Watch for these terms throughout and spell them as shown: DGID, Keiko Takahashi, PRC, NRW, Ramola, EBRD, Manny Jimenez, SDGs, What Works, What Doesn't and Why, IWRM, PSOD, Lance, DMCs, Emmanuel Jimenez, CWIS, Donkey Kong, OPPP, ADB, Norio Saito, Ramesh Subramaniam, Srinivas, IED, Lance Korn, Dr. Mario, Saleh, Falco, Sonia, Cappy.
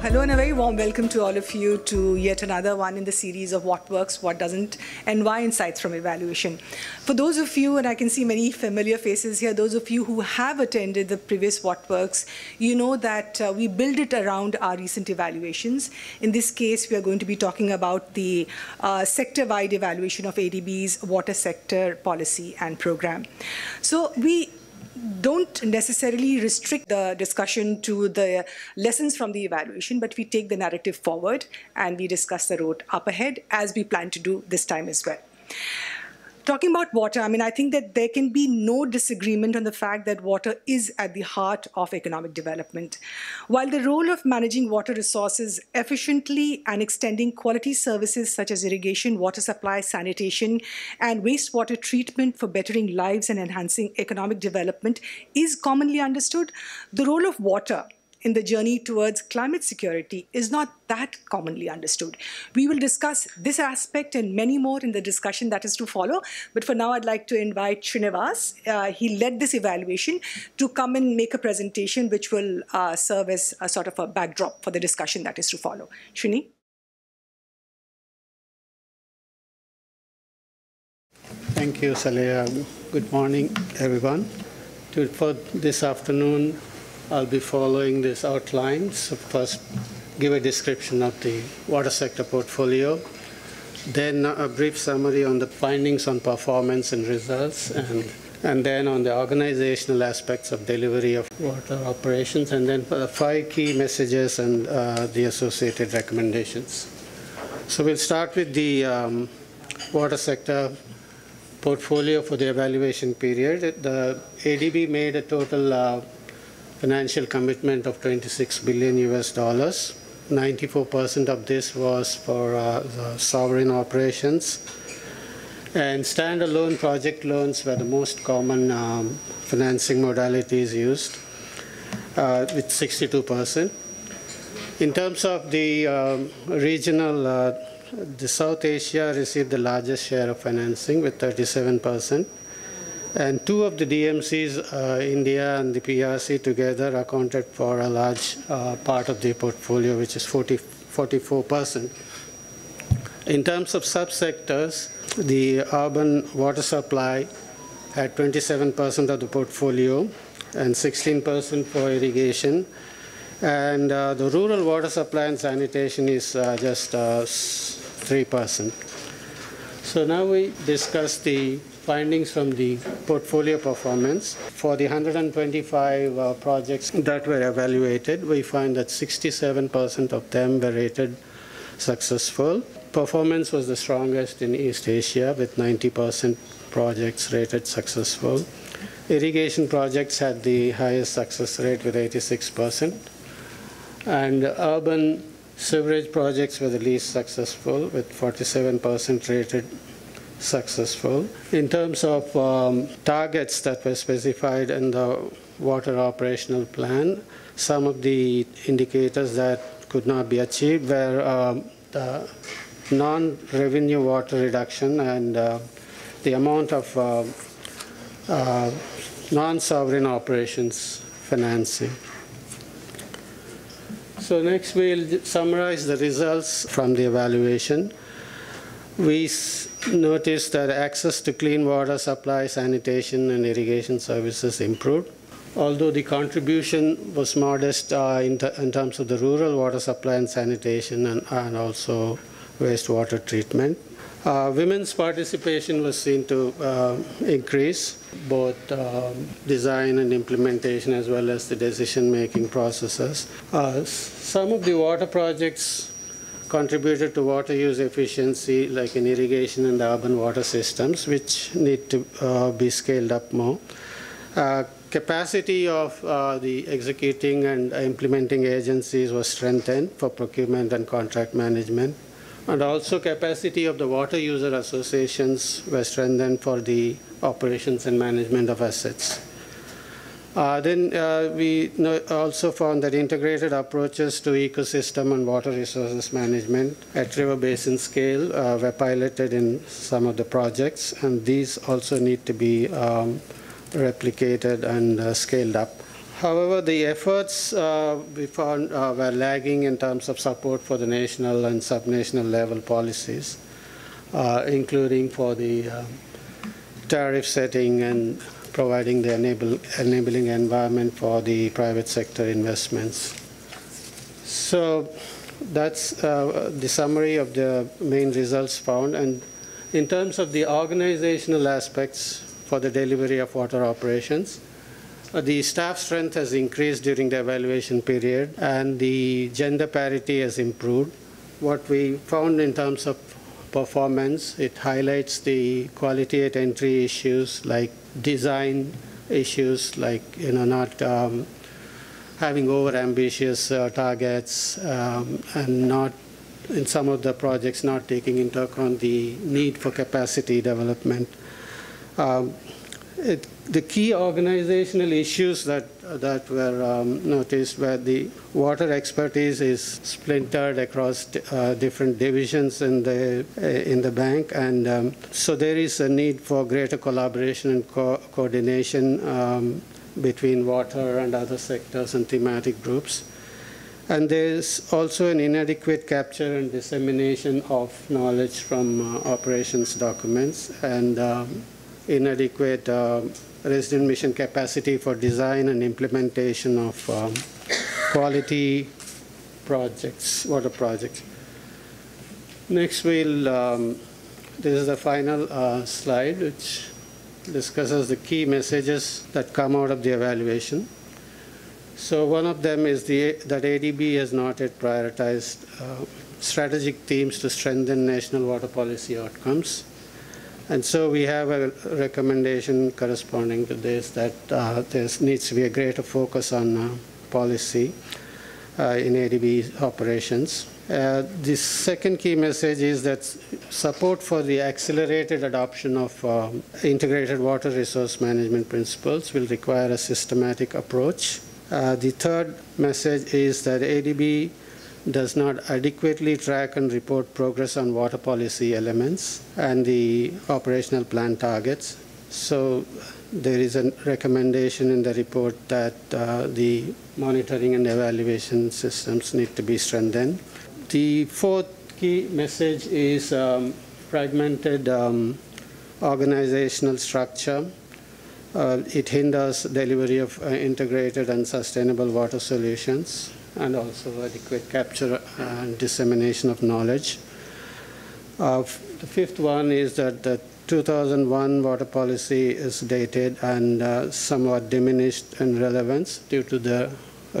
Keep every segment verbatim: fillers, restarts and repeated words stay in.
Hello and a very warm welcome to all of you to yet another one in the series of What Works, What Doesn't and Why Insights from Evaluation. For those of you, and I can see many familiar faces here, those of you who have attended the previous What Works, you know that uh, we build it around our recent evaluations. In this case, we are going to be talking about the uh, sector-wide evaluation of A D B's water sector policy and program. So we don't necessarily restrict the discussion to the lessons from the evaluation, but we take the narrative forward and we discuss the road up ahead, as we plan to do this time as well. Talking about water, I mean, I think that there can be no disagreement on the fact that water is at the heart of economic development. While the role of managing water resources efficiently and extending quality services such as irrigation, water supply, sanitation, and wastewater treatment for bettering lives and enhancing economic development is commonly understood, the role of water in the journey towards climate security is not that commonly understood. We will discuss this aspect and many more in the discussion that is to follow. But for now, I'd like to invite Srinivas. Uh, he led this evaluation to come and make a presentation which will uh, serve as a sort of a backdrop for the discussion that is to follow. Srini? Thank you, Saleh. Good morning, everyone. To, for this afternoon, I'll be following this outline. So first, give a description of the water sector portfolio, then a brief summary on the findings on performance and results, and, and then on the organizational aspects of delivery of water operations, and then five key messages and uh, the associated recommendations. So we'll start with the um, water sector portfolio for the evaluation period. The A D B made a total uh, financial commitment of twenty-six billion U S dollars. ninety-four percent of this was for uh, the sovereign operations. And standalone project loans were the most common um, financing modalities used, uh, with sixty-two percent. In terms of the um, regional, uh, the South Asia received the largest share of financing with thirty-seven percent. And two of the D M Cs, uh, India and the P R C together, accounted for a large uh, part of the portfolio, which is forty-four percent. In terms of subsectors, the urban water supply had twenty-seven percent of the portfolio and sixteen percent for irrigation. And uh, the rural water supply and sanitation is uh, just uh, three percent. So now we discuss the findings from the portfolio performance. For the one hundred twenty-five uh, projects that were evaluated, we find that sixty-seven percent of them were rated successful. Performance was the strongest in East Asia, with ninety percent projects rated successful. Irrigation projects had the highest success rate with eighty-six percent. And urban sewerage projects were the least successful, with forty-seven percent rated successful. In terms of um, targets that were specified in the water operational plan, some of the indicators that could not be achieved were uh, the non-revenue water reduction and uh, the amount of uh, uh, non-sovereign operations financing. So next we'll summarize the results from the evaluation. We noticed that access to clean water supply, sanitation, and irrigation services improved. Although the contribution was modest uh, in, in terms of the rural water supply and sanitation and, and also wastewater treatment. Uh, women's participation was seen to uh, increase, both uh, design and implementation as well as the decision-making processes. Uh, some of the water projects contributed to water use efficiency, like in irrigation and urban water systems, which need to uh, be scaled up more. Uh, capacity of uh, the executing and implementing agencies was strengthened for procurement and contract management. And also capacity of the water user associations was strengthened for the operations and management of assets. Uh, then uh, we also found that integrated approaches to ecosystem and water resources management at river basin scale uh, were piloted in some of the projects, and these also need to be um, replicated and uh, scaled up. However, the efforts uh, we found uh, were lagging in terms of support for the national and subnational level policies, uh, including for the uh, tariff setting and providing the enable, enabling environment for the private sector investments. So that's uh, the summary of the main results found. And in terms of the organizational aspects for the delivery of water operations, uh, the staff strength has increased during the evaluation period, and the gender parity has improved. What we found in terms of performance, it highlights the quality at entry issues like design issues, like you know not um, having over ambitious uh, targets, um, and not in some of the projects not taking into account the need for capacity development. Um, it, the key organizational issues that that were um, noticed were the water expertise is splintered across uh, different divisions in the uh, in the bank, and um, so there is a need for greater collaboration and co coordination um, between water and other sectors and thematic groups. And there's also an inadequate capture and dissemination of knowledge from uh, operations documents, and um, inadequate uh, resident mission capacity for design and implementation of um, quality projects, water projects. Next, we'll, um, this is the final uh, slide, which discusses the key messages that come out of the evaluation. So one of them is the, that A D B has not yet prioritized uh, strategic themes to strengthen national water policy outcomes. And so we have a recommendation corresponding to this, that uh, there needs to be a greater focus on uh, policy uh, in A D B operations. Uh, the second key message is that support for the accelerated adoption of uh, integrated water resource management principles will require a systematic approach. Uh, the third message is that A D B does not adequately track and report progress on water policy elements and the operational plan targets. So there is a recommendation in the report that uh, the monitoring and evaluation systems need to be strengthened. The fourth key message is um, fragmented um, organizational structure. Uh, it hinders delivery of uh, integrated and sustainable water solutions, and also adequate capture and dissemination of knowledge. Uh, the fifth one is that the two thousand one water policy is dated and uh, somewhat diminished in relevance due to the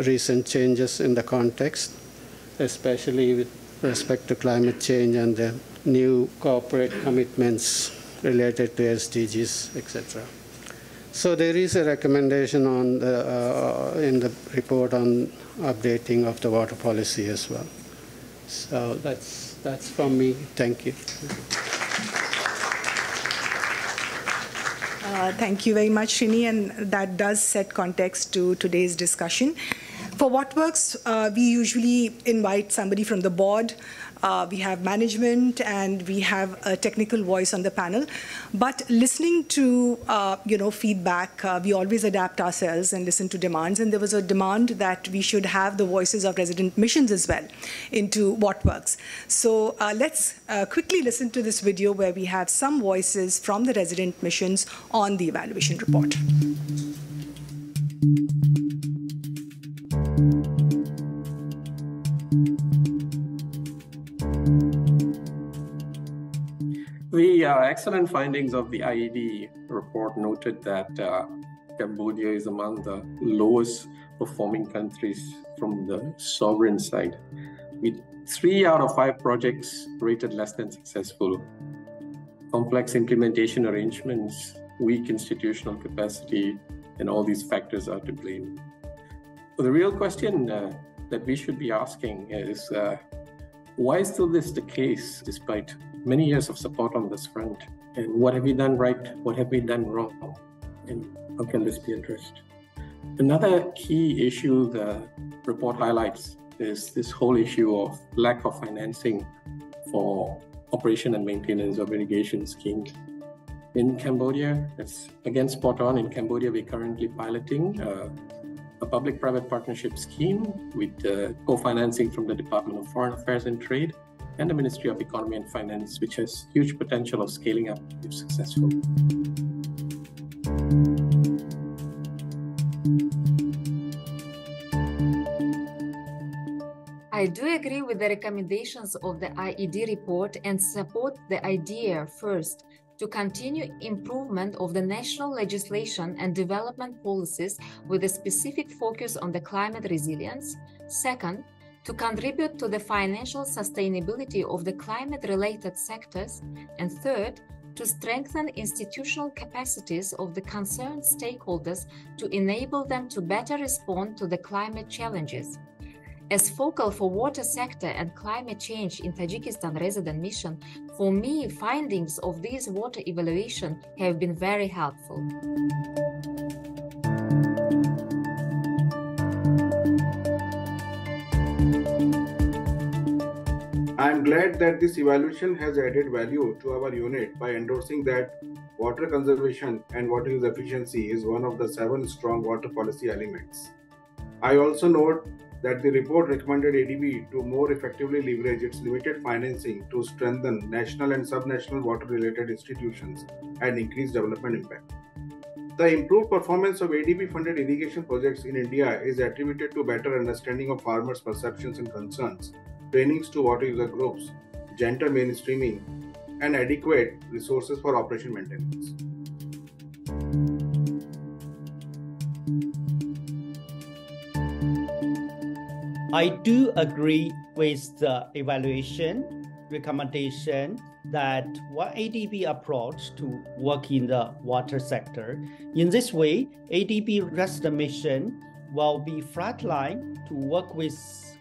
recent changes in the context, especially with respect to climate change and the new corporate commitments related to S D Gs, et cetera. So there is a recommendation on the, uh, in the report on updating of the water policy as well. So that's, that's from me. Thank you. Uh, thank you very much, Srini, and that does set context to today's discussion. For What Works, uh, we usually invite somebody from the board. Uh, we have management, and we have a technical voice on the panel. But listening to uh, you know feedback, uh, we always adapt ourselves and listen to demands. And there was a demand that we should have the voices of resident missions as well into What Works. So uh, let's uh, quickly listen to this video where we have some voices from the resident missions on the evaluation report. The uh, excellent findings of the I E D report noted that uh, Cambodia is among the lowest performing countries from the sovereign side, with three out of five projects rated less than successful. Complex implementation arrangements, weak institutional capacity, and all these factors are to blame. But the real question uh, that we should be asking is, uh, why is still this the case despite many years of support on this front? And what have we done right? What have we done wrong? And how can this be addressed? Another key issue the report highlights is this whole issue of lack of financing for operation and maintenance of irrigation schemes. In Cambodia, that's again spot on. In Cambodia, we're currently piloting uh, a public-private partnership scheme with uh, co-financing from the Department of Foreign Affairs and Trade and the Ministry of Economy and Finance, which has huge potential of scaling up if successful. I do agree with the recommendations of the I E D report and support the idea, first, to continue improvement of the national legislation and development policies with a specific focus on the climate resilience. Second, to contribute to the financial sustainability of the climate-related sectors. And third, to strengthen institutional capacities of the concerned stakeholders to enable them to better respond to the climate challenges. As focal for water sector and climate change in Tajikistan resident mission, for me, findings of this water evaluation have been very helpful. I am glad that this evaluation has added value to our unit by endorsing that water conservation and water use efficiency is one of the seven strong water policy elements. I also note that the report recommended A D B to more effectively leverage its limited financing to strengthen national and subnational water-related institutions and increase development impact. The improved performance of A D B-funded irrigation projects in India is attributed to better understanding of farmers' perceptions and concerns, trainings to water user groups, gender mainstreaming, and adequate resources for operation maintenance. I do agree with the evaluation recommendation that one A D B approach to work in the water sector. In this way, A D B resident mission will be frontline to work with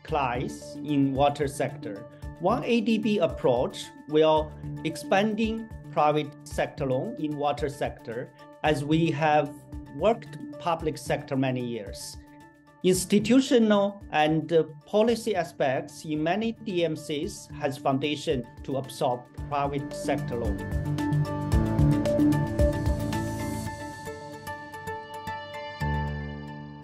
clients in water sector. One A D B approach will expanding private sector loan in water sector as we have worked public sector many years. Institutional and uh, policy aspects in many D M Cs has foundation to absorb private sector loan.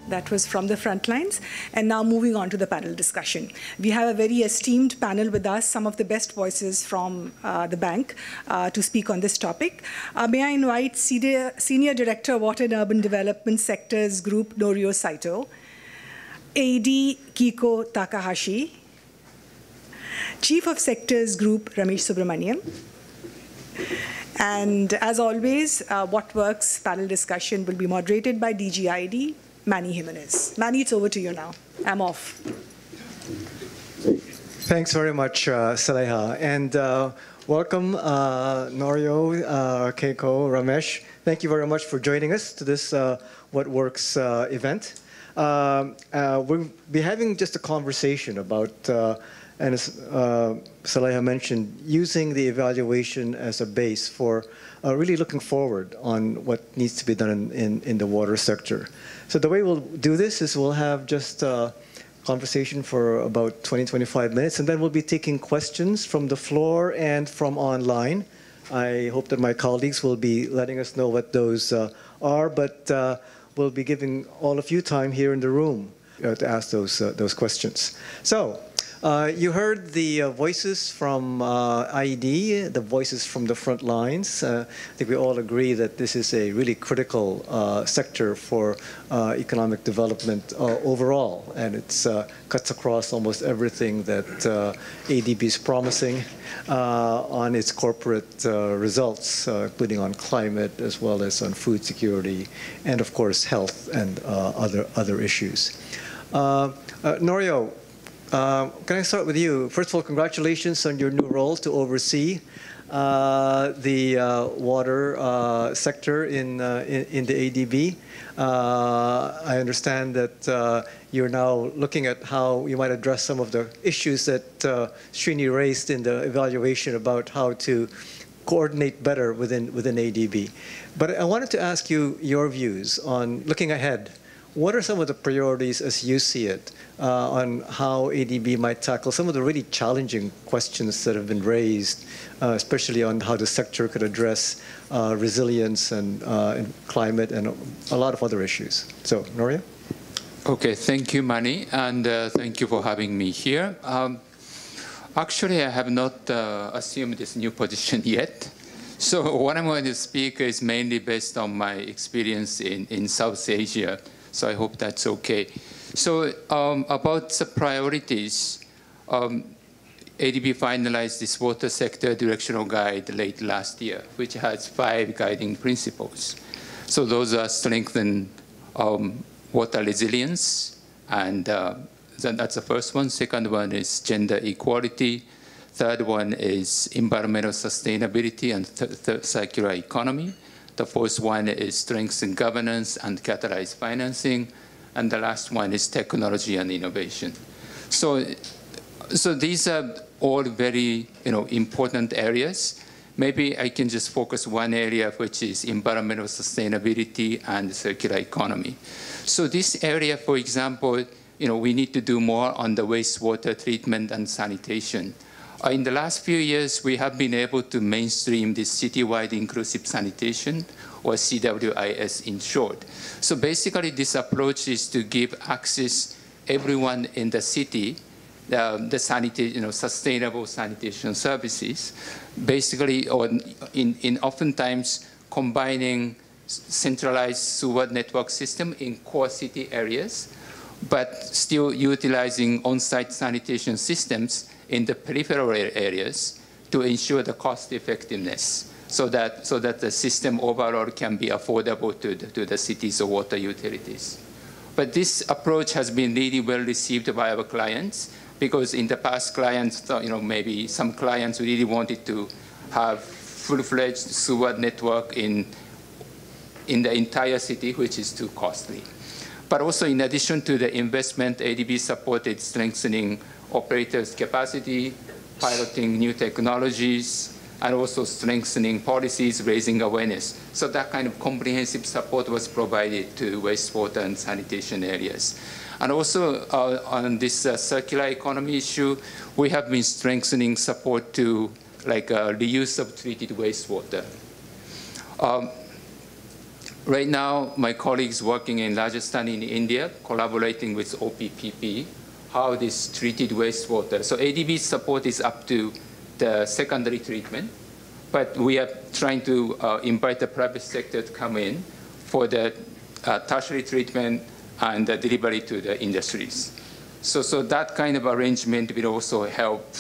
That was from the front lines. And now moving on to the panel discussion. We have a very esteemed panel with us, some of the best voices from uh, the bank uh, to speak on this topic. Uh, may I invite Senior, Senior Director, Water and Urban Development Sectors Group, Norio Saito, A D Keiko Takahashi, Chief of Sectors Group Ramesh Subramaniam, and as always, uh, What Works panel discussion will be moderated by D G I D, Manny Jimenez. Manny, it's over to you now. I'm off. Thanks very much, uh, Saleh, and uh, welcome, uh, Norio, uh, Keiko, Ramesh. Thank you very much for joining us to this uh, What Works uh, event. Uh, uh, we'll be having just a conversation about, uh, and as uh, Saleh mentioned, using the evaluation as a base for uh, really looking forward on what needs to be done in, in, in the water sector. So the way we'll do this is we'll have just a conversation for about twenty, twenty-five minutes, and then we'll be taking questions from the floor and from online. I hope that my colleagues will be letting us know what those uh, are, but uh, we'll be giving all of you time here in the room uh, to ask those, uh, those questions. So uh, you heard the uh, voices from uh, I E D, the voices from the front lines. Uh, I think we all agree that this is a really critical uh, sector for uh, economic development uh, overall, and it uh, cuts across almost everything that uh, A D B is promising uh, on its corporate uh, results, uh, including on climate as well as on food security and, of course, health and uh, other, other issues. Uh, uh, Norio, uh, can I start with you? First of all, congratulations on your new role to oversee uh, the uh, water uh, sector in, uh, in, in the A D B. Uh, I understand that uh, you're now looking at how you might address some of the issues that uh, Srini raised in the evaluation about how to coordinate better within, within A D B. But I wanted to ask you your views on looking ahead. what are some of the priorities as you see it uh, on how A D B might tackle some of the really challenging questions that have been raised, uh, especially on how the sector could address uh, resilience and, uh, and climate and a lot of other issues? So, Norio? Okay, thank you, Mani, and uh, thank you for having me here. Um, actually, I have not uh, assumed this new position yet. So what I'm going to speak is mainly based on my experience in, in South Asia. So I hope that's okay. So um, about the priorities, um, A D B finalized this water sector directional guide late last year, which has five guiding principles. So those are strengthen um, water resilience, and uh, then that's the first one. Second one is gender equality. Third one is environmental sustainability and circular economy. The fourth one is strengthen governance and catalyze financing. And the last one is technology and innovation. So, so these are all very you know, important areas. Maybe I can just focus one area, which is environmental sustainability and circular economy. So this area, for example, you know, we need to do more on the wastewater treatment and sanitation. In the last few years, we have been able to mainstream this citywide inclusive sanitation, or C W I S in short. So basically, this approach is to give access everyone in the city uh, the sanita- you know, sustainable sanitation services, basically, or in, in oftentimes combining centralized sewer network system in core city areas, but still utilizing on-site sanitation systems in the peripheral areas to ensure the cost effectiveness so that, so that the system overall can be affordable to the, to the cities or water utilities. But this approach has been really well received by our clients, because in the past clients thought, you know, maybe some clients really wanted to have full-fledged sewer network in, in the entire city, which is too costly. But also, in addition to the investment, A D B supported strengthening operators' capacity, piloting new technologies, and also strengthening policies, raising awareness. So that kind of comprehensive support was provided to wastewater and sanitation areas. And also uh, on this uh, circular economy issue, we have been strengthening support to like uh, reuse of treated wastewater. Um, right now, my colleagues working in Rajasthan in India, collaborating with O P P P, how this treated wastewater. So A D B support is up to the secondary treatment, but we are trying to uh, invite the private sector to come in for the uh, tertiary treatment and the delivery to the industries. So, so that kind of arrangement will also help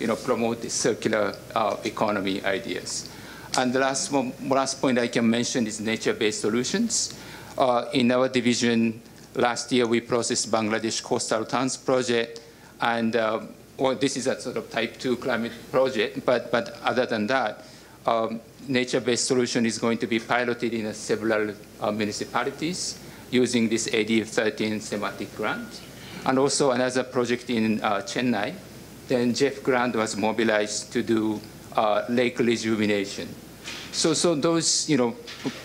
you know, promote the circular uh, economy ideas. And the last, one, last point I can mention is nature-based solutions. Uh, in our division, last year, we processed Bangladesh Coastal Towns Project, and uh, well, this is a sort of type two climate project, but, but other than that, um, nature-based solution is going to be piloted in several uh, municipalities using this A D thirteen thematic grant. And also another project in uh, Chennai, then Jeff Grant was mobilized to do uh, lake rejuvenation. So, so those you know,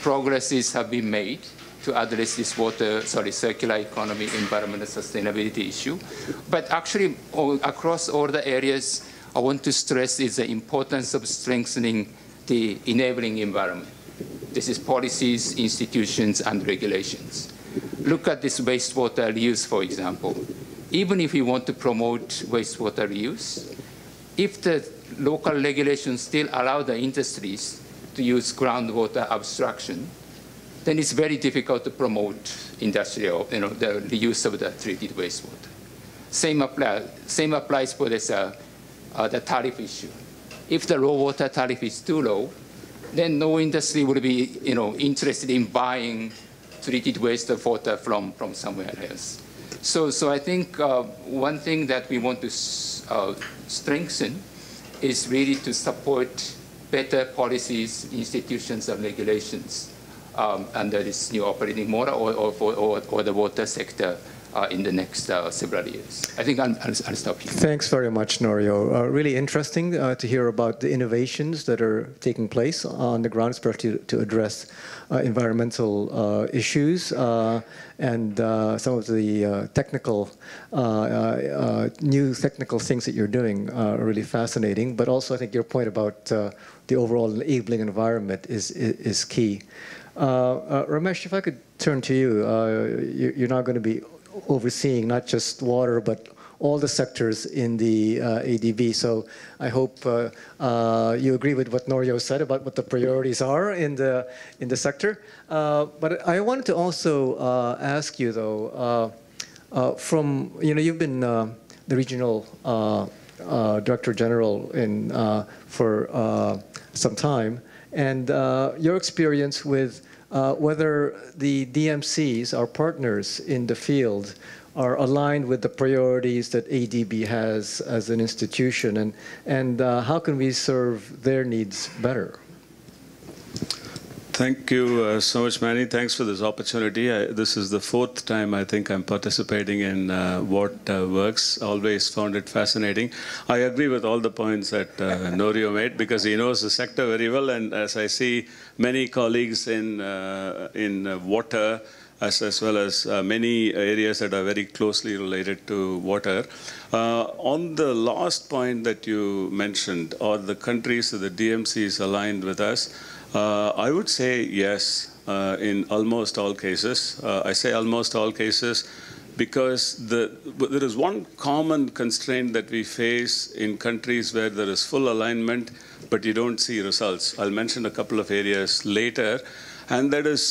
progresses have been made to address this water, sorry, circular economy, environmental sustainability issue. But actually, all, across all the areas, I want to stress is the importance of strengthening the enabling environment. This is policies, institutions, and regulations. Look at this wastewater reuse, for example. Even if we want to promote wastewater reuse, if the local regulations still allow the industries to use groundwater abstraction, then it's very difficult to promote industrial, you know, the, the use of the treated wastewater. Same, apply, same applies for this, uh, uh, the tariff issue. If the raw water tariff is too low, then no industry would be, you know, interested in buying treated wastewater from, from somewhere else. So, so I think uh, one thing that we want to uh, strengthen is really to support better policies, institutions, and regulations Um, under this new operating model or, or, or, or the water sector uh, in the next uh, several years. I think I'll, I'll, I'll stop here. Thanks very much, Norio. Uh, really interesting uh, to hear about the innovations that are taking place on the ground, especially to, to address uh, environmental uh, issues uh, and uh, some of the uh, technical, uh, uh, new technical things that you're doing uh, are really fascinating. But also, I think your point about uh, the overall enabling environment is, is, is key. Uh, uh, Ramesh, if I could turn to you, uh, you you're now going to be overseeing not just water, but all the sectors in the uh, A D B. So I hope uh, uh, you agree with what Norio said about what the priorities are in the, in the sector. Uh, but I wanted to also uh, ask you, though, uh, uh, from, you know, you've been uh, the regional uh, uh, director general in, uh, for uh, some time. And uh, your experience with uh, whether the D M Cs, our partners in the field, are aligned with the priorities that A D B has as an institution, and, and uh, how can we serve their needs better? Thank you uh, so much, Manny. Thanks for this opportunity. I, this is the fourth time I think I'm participating in uh, What uh, Works. Always found it fascinating. I agree with all the points that uh, Norio made because he knows the sector very well. And as I see many colleagues in, uh, in uh, water, As, as well as uh, many areas that are very closely related to water. Uh, on the last point that you mentioned, are the countries of the D M Cs aligned with us? Uh, I would say yes, uh, in almost all cases. Uh, I say almost all cases because the, there is one common constraint that we face in countries where there is full alignment, but you don't see results. I'll mention a couple of areas later. And that is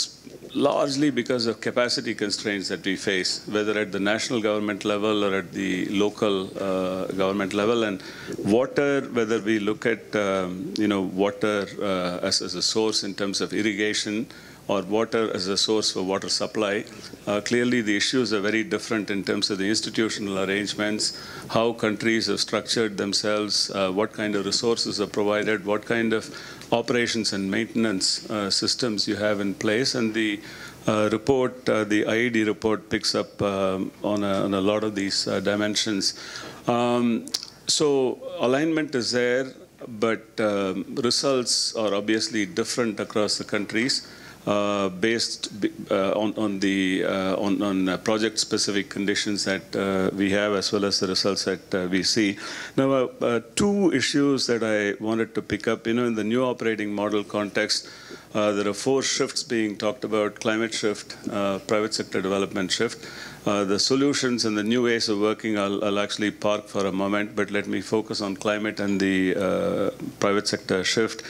largely because of capacity constraints that we face, whether at the national government level or at the local uh, government level. And water, whether we look at um, you know, water uh, as, as a source in terms of irrigation or water as a source for water supply, uh, clearly the issues are very different in terms of the institutional arrangements, how countries have structured themselves, uh, what kind of resources are provided, what kind of operations and maintenance uh, systems you have in place. And the uh, report, uh, the I E D report picks up um, on, a, on a lot of these uh, dimensions. Um, so alignment is there, but um, results are obviously different across the countries. Uh, based uh, on, on the uh, on, on project-specific conditions that uh, we have, as well as the results that uh, we see. Now, uh, uh, two issues that I wanted to pick up. You know, in the new operating model context, uh, there are four shifts being talked about: climate shift, uh, private sector development shift. Uh, the solutions and the new ways of working, I'll, I'll actually park for a moment, but let me focus on climate and the uh, private sector shift.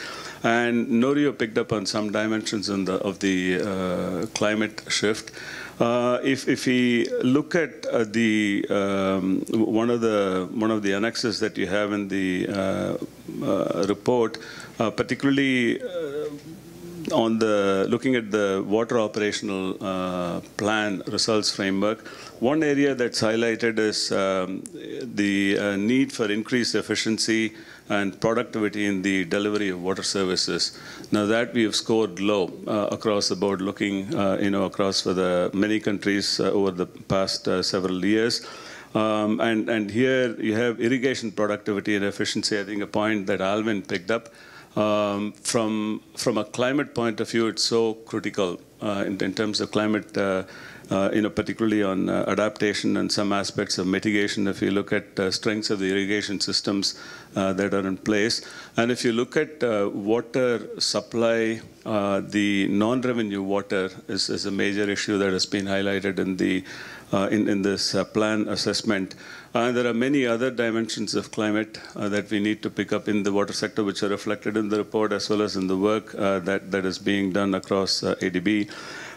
And Norio picked up on some dimensions in the, of the uh, climate shift. Uh, if, if we look at uh, the um, one of the one of the annexes that you have in the uh, uh, report, uh, particularly uh, on the looking at the water operational uh, plan results framework, one area that's highlighted is um, the uh, need for increased efficiency and productivity in the delivery of water services. Now that we have scored low uh, across the board, looking uh, you know, across for the many countries uh, over the past uh, several years. Um, and, and here you have irrigation productivity and efficiency, I think a point that Alvin picked up. Um, from, from a climate point of view, it's so critical uh, in, in terms of climate uh, Uh, you know, particularly on uh, adaptation and some aspects of mitigation, if you look at uh, strengths of the irrigation systems uh, that are in place. And if you look at uh, water supply, uh, the non-revenue water is, is a major issue that has been highlighted in, the, uh, in, in this uh, plan assessment. Uh, there are many other dimensions of climate uh, that we need to pick up in the water sector, which are reflected in the report as well as in the work uh, that, that is being done across uh, A D B.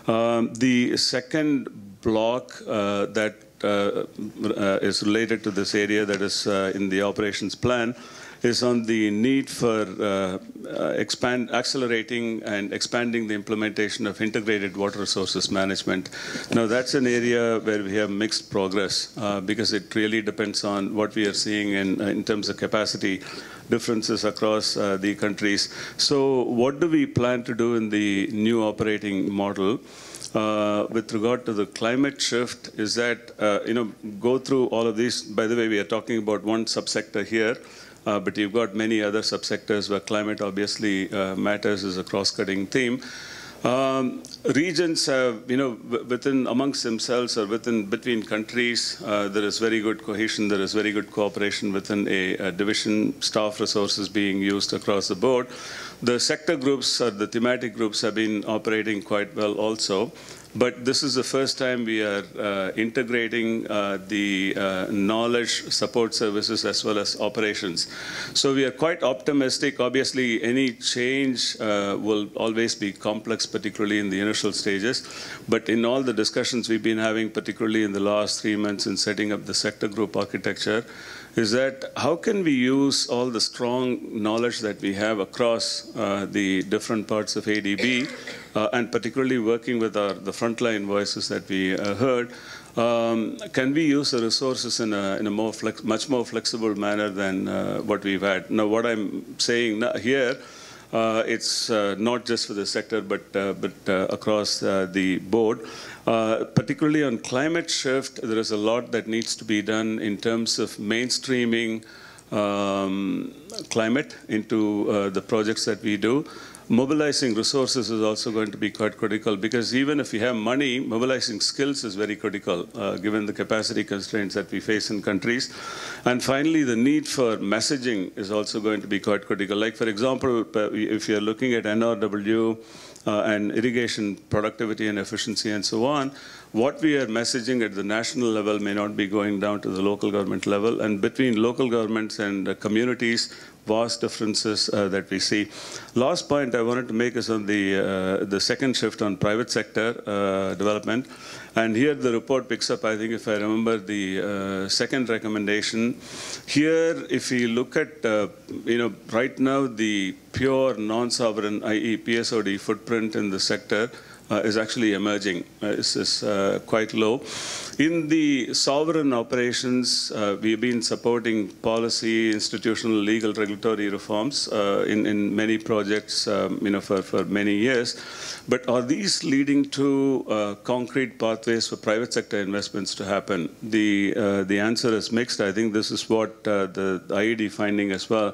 Um, the second block uh, that uh, uh, is related to this area that is uh, in the operations plan is on the need for uh, uh, expand, accelerating and expanding the implementation of integrated water resources management. Now that's an area where we have mixed progress uh, because it really depends on what we are seeing in, in terms of capacity differences across uh, the countries. So what do we plan to do in the new operating model? uh, with regard to the climate shift is that, uh, you know, go through all of these. By the way, we are talking about one subsector here, uh, but you've got many other subsectors where climate obviously uh, matters as a cross-cutting theme. Um, regions have, you know, within amongst themselves or within between countries, uh, there is very good cohesion, there is very good cooperation within a, a division, staff resources being used across the board. The sector groups or the thematic groups have been operating quite well also. But this is the first time we are uh, integrating uh, the uh, knowledge, support services, as well as operations. So we are quite optimistic. Obviously, any change uh, will always be complex, particularly in the initial stages. But in all the discussions we've been having, particularly in the last three months in setting up the sector group architecture, is that how can we use all the strong knowledge that we have across uh, the different parts of A D B, uh, and particularly working with our, the frontline voices that we uh, heard, um, can we use the resources in a, in a more flex, much more flexible manner than uh, what we've had? Now, what I'm saying here, Uh, it's uh, not just for the sector, but, uh, but uh, across uh, the board. Uh, particularly on climate shift, there is a lot that needs to be done in terms of mainstreaming um, climate into uh, the projects that we do. Mobilizing resources is also going to be quite critical, because even if you have money, mobilizing skills is very critical, uh, given the capacity constraints that we face in countries. And finally, the need for messaging is also going to be quite critical. Like, for example, if you're looking at N R W uh, and irrigation productivity and efficiency and so on, what we are messaging at the national level may not be going down to the local government level, and between local governments and uh, communities, vast differences uh, that we see. Last point I wanted to make is on the, uh, the second shift on private sector uh, development. And here the report picks up, I think, if I remember, the uh, second recommendation. Here, if we look at, uh, you know, right now the pure non-sovereign, that is. P S O D footprint in the sector, Uh, is actually emerging. Uh, this is uh, quite low. In the sovereign operations, uh, we've been supporting policy, institutional, legal, regulatory reforms uh, in, in many projects um, you know, for, for many years. But are these leading to uh, concrete pathways for private sector investments to happen? The, uh, the answer is mixed. I think this is what uh, the I E D finding as well,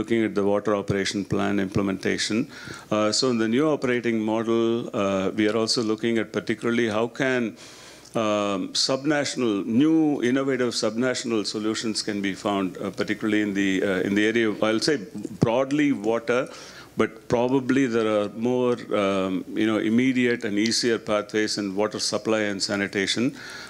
looking at the water operation plan implementation. Uh, so in the new operating model, uh, we are also looking at particularly how can um, subnational, new innovative subnational solutions can be found, uh, particularly in the, uh, in the area of, I'll say broadly water, but probably there are more um, you know, immediate and easier pathways in water supply and sanitation.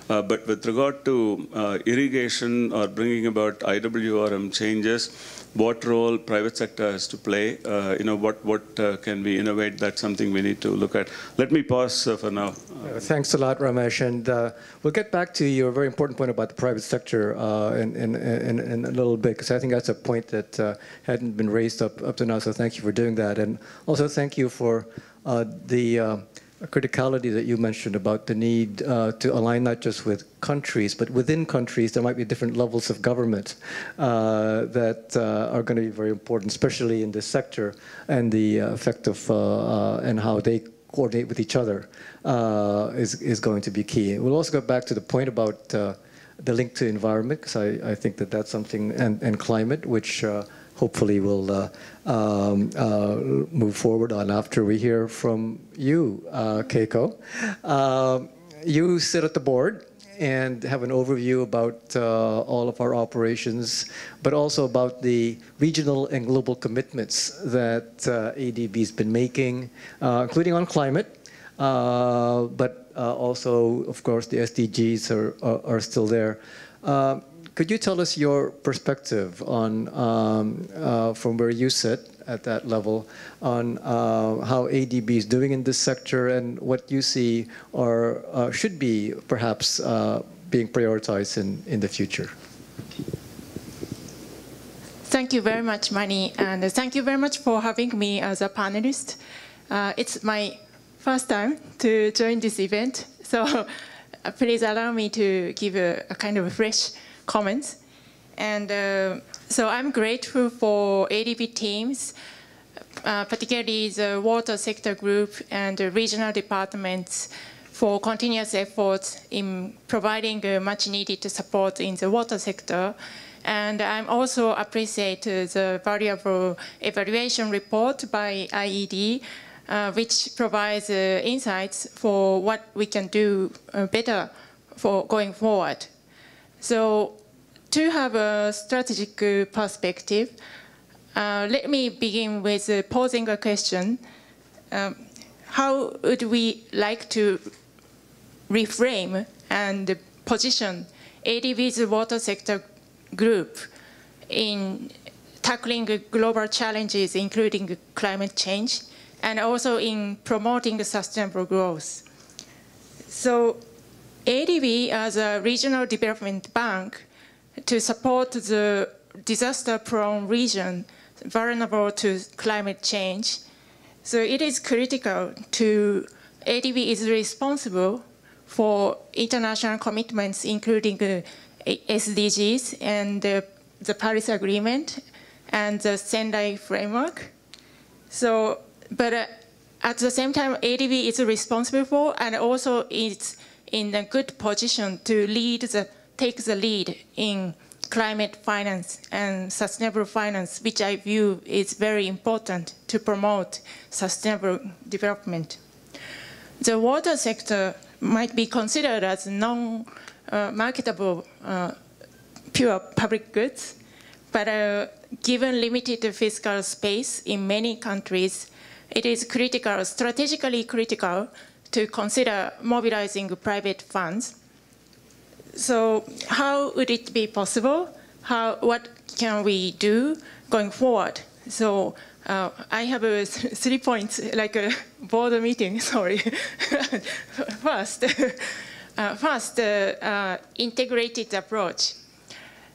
Uh, but with regard to uh, irrigation or bringing about I W R M changes, what role private sector has to play, uh, you know, what, what uh, can we innovate, that's something we need to look at. Let me pause uh, for now. Uh, Thanks a lot, Ramesh. And uh, we'll get back to your very important point about the private sector uh, in, in, in, in a little bit, because I think that's a point that uh, hadn't been raised up, up to now, so thank you for doing that. And also thank you for uh, the uh, criticality that you mentioned about the need uh, to align not just with countries, but within countries there might be different levels of government uh, that uh, are going to be very important, especially in this sector, and the effect of uh, uh, and how they coordinate with each other uh, is, is going to be key. We'll also go back to the point about uh, the link to environment, because I, I think that that's something, and, and climate, which uh, hopefully we'll uh, um, uh, move forward on after we hear from you, uh, Keiko. Uh, you sit at the board and have an overview about uh, all of our operations, but also about the regional and global commitments that uh, A D B's been making, uh, including on climate, uh, but uh, also, of course, the S D Gs are, are, are still there. Uh, Could you tell us your perspective on, um, uh, from where you sit at that level, on uh, how A D B is doing in this sector and what you see or uh, should be perhaps uh, being prioritized in, in the future? Thank you very much, Mani, and thank you very much for having me as a panelist. Uh, it's my first time to join this event, so please allow me to give a, a kind of a fresh comments. And uh, so I'm grateful for A D B teams, uh, particularly the water sector group and the regional departments, for continuous efforts in providing uh, much needed support in the water sector. And I also appreciate uh, the valuable evaluation report by I E D, uh, which provides uh, insights for what we can do uh, better for going forward. So to have a strategic perspective, uh, let me begin with uh, posing a question. Um, how would we like to reframe and position A D B's water sector group in tackling global challenges, including climate change, and also in promoting sustainable growth? So A D B, as a regional development bank, to support the disaster-prone region vulnerable to climate change, so it is critical to A D B is responsible for international commitments, including uh, S D Gs and uh, the Paris Agreement and the Sendai Framework. So, but uh, at the same time, A D B is responsible for, and also is in a good position to lead the, take the lead in climate finance and sustainable finance, which I view is very important to promote sustainable development. The water sector might be considered as non Uh, marketable uh, pure public goods, but uh, given limited fiscal space in many countries, it is critical, strategically critical, to consider mobilizing private funds. So how would it be possible? How, what can we do going forward? So uh, I have uh, three points, like a board meeting, sorry. First. Uh, first, uh, uh, integrated approach.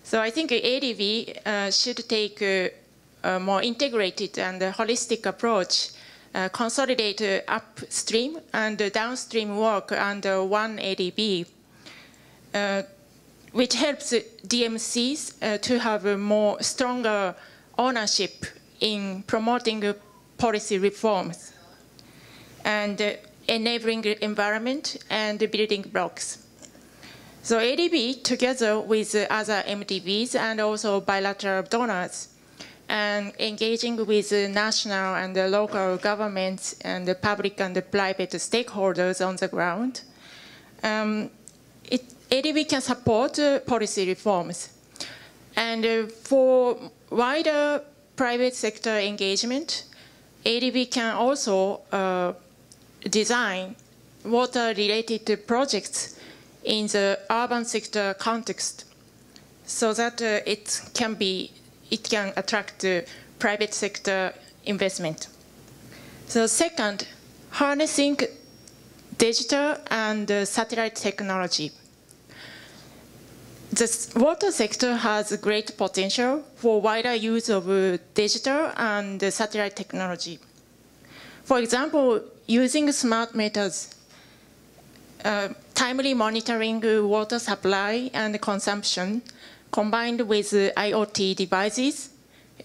So I think A D B uh, should take a, a more integrated and holistic approach, uh, consolidate uh, upstream and downstream work under one A D B, uh, which helps D M Cs uh, to have a more stronger ownership in promoting policy reforms and uh, enabling environment and building blocks. So A D B, together with other M D Bs and also bilateral donors, and engaging with national and local governments and the public and the private stakeholders on the ground, um, it, A D B can support uh, policy reforms. And uh, for wider private sector engagement, A D B can also uh, design water-related projects in the urban sector context, so that uh, it can be, it can attract uh, private sector investment. So second, harnessing digital and uh, satellite technology. The water sector has great potential for wider use of uh, digital and uh, satellite technology. For example, using smart meters, uh, timely monitoring water supply and consumption, combined with I O T devices,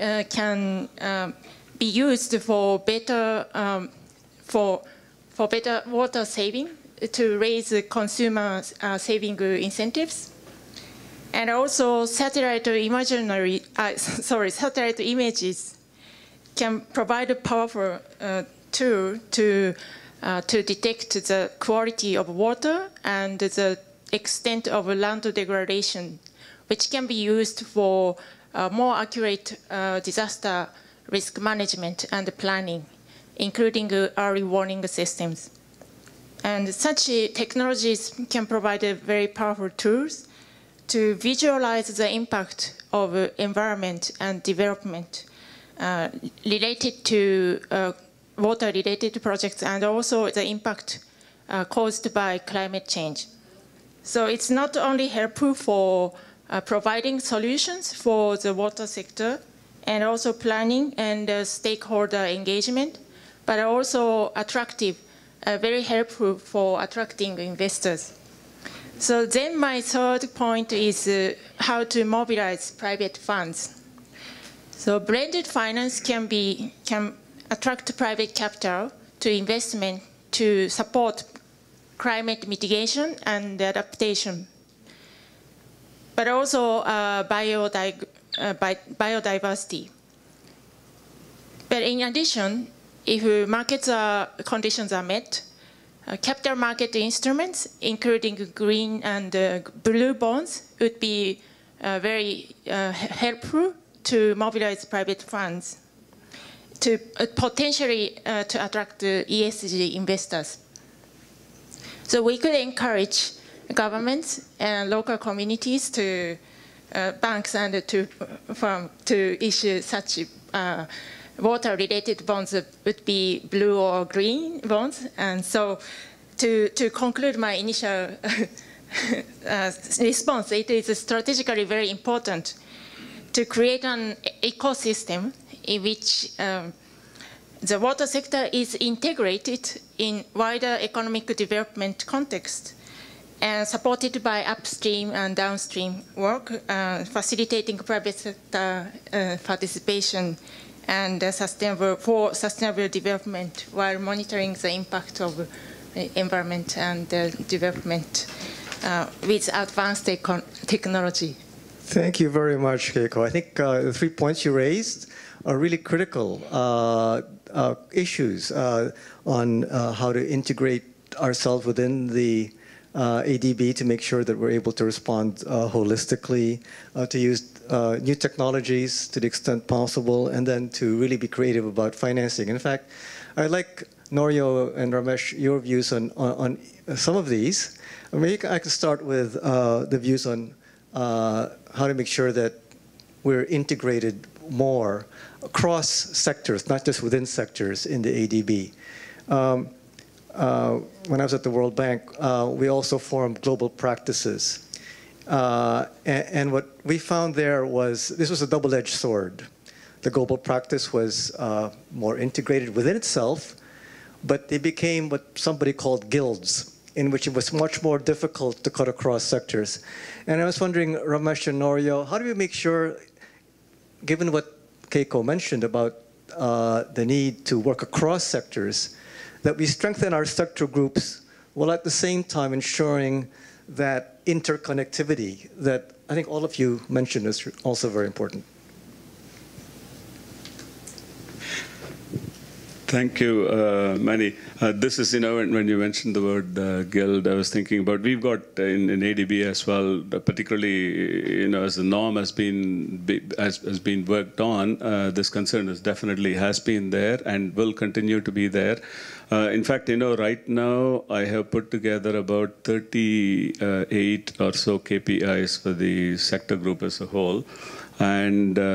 uh, can uh, be used for better um, for for better water saving, to raise consumer uh, saving incentives, and also satellite imaginary uh, sorry satellite images can provide a powerful Uh, tool to, uh, to detect the quality of water and the extent of land degradation, which can be used for uh, more accurate uh, disaster risk management and planning, including uh, early warning systems. And such uh, technologies can provide uh, very powerful tools to visualize the impact of uh, environment and development uh, related to uh, water-related projects, and also the impact uh, caused by climate change. So it's not only helpful for uh, providing solutions for the water sector, and also planning and uh, stakeholder engagement, but also attractive, uh, very helpful for attracting investors. So then my third point is uh, how to mobilize private funds. So blended finance can be, can attract private capital to investment to support climate mitigation and adaptation, but also uh, biodi uh, bi biodiversity. But in addition, if market uh, conditions are met, uh, capital market instruments, including green and uh, blue bonds, would be uh, very uh, helpful to mobilize private funds to uh, potentially uh, to attract the E S G investors. So we could encourage governments and local communities to uh, banks and to firm to issue such uh, water-related bonds would be blue or green bonds. And so, to to conclude my initial uh, response, it is strategically very important to create an ecosystem in which um, the water sector is integrated in wider economic development context and supported by upstream and downstream work, uh, facilitating private sector uh, participation and uh, sustainable for sustainable development while monitoring the impact of uh, environment and uh, development uh, with advanced technology. Thank you very much, Keiko. I think uh, the three points you raised are really critical uh, uh, issues uh, on uh, how to integrate ourselves within the uh, A D B to make sure that we're able to respond uh, holistically, uh, to use Uh, new technologies to the extent possible, and then to really be creative about financing. In fact, I'd like Norio and Ramesh your views on, on, on some of these. I mean, I could start with uh, the views on uh, how to make sure that we're integrated more across sectors, not just within sectors in the A D B. Um, uh, when I was at the World Bank, uh, we also formed global practices. Uh, and, and what we found there was, this was a double-edged sword. The global practice was uh, more integrated within itself, but they became what somebody called guilds, in which it was much more difficult to cut across sectors. And I was wondering, Ramesh and Norio, how do we make sure, given what Keiko mentioned about uh, the need to work across sectors, that we strengthen our sector groups while at the same time ensuring that interconnectivity that I think all of you mentioned is also very important. Thank you, uh, Manny. Uh, this is, you know, when you mentioned the word uh, guild, I was thinking about, we've got in, in A D B as well, particularly, you know, as the norm has been, be, has, has been worked on, uh, this concern is definitely has been there and will continue to be there. Uh, in fact, you know, right now I have put together about thirty-eight or so K P Is for the sector group as a whole. And uh,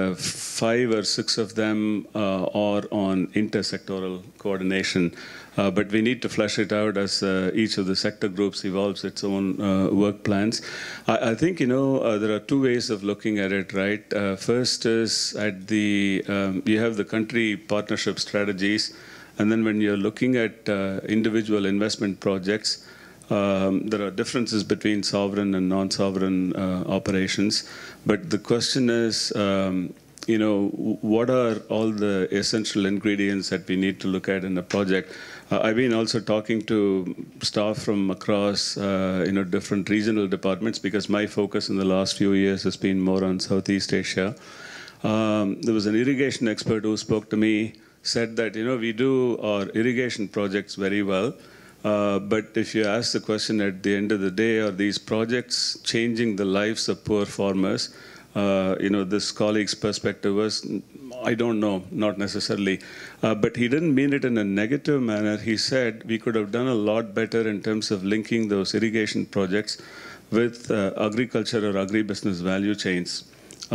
five or six of them uh, are on intersectoral coordination. Uh, but we need to flesh it out as uh, each of the sector groups evolves its own uh, work plans. I, I think, you know, uh, there are two ways of looking at it, right? Uh, first is at the, um, you have the country partnership strategies. And then when you're looking at uh, individual investment projects, Um, there are differences between sovereign and non-sovereign uh, operations, but the question is, um, you know, what are all the essential ingredients that we need to look at in a project? Uh, I've been also talking to staff from across, uh, you know, different regional departments, because my focus in the last few years has been more on Southeast Asia. Um, there was an irrigation expert who spoke to me, said that, you know, we do our irrigation projects very well, Uh, but if you ask the question at the end of the day, are these projects changing the lives of poor farmers? Uh, you know, this colleague's perspective was, I don't know, not necessarily. Uh, but he didn't mean it in a negative manner. He said we could have done a lot better in terms of linking those irrigation projects with uh, agriculture or agribusiness value chains.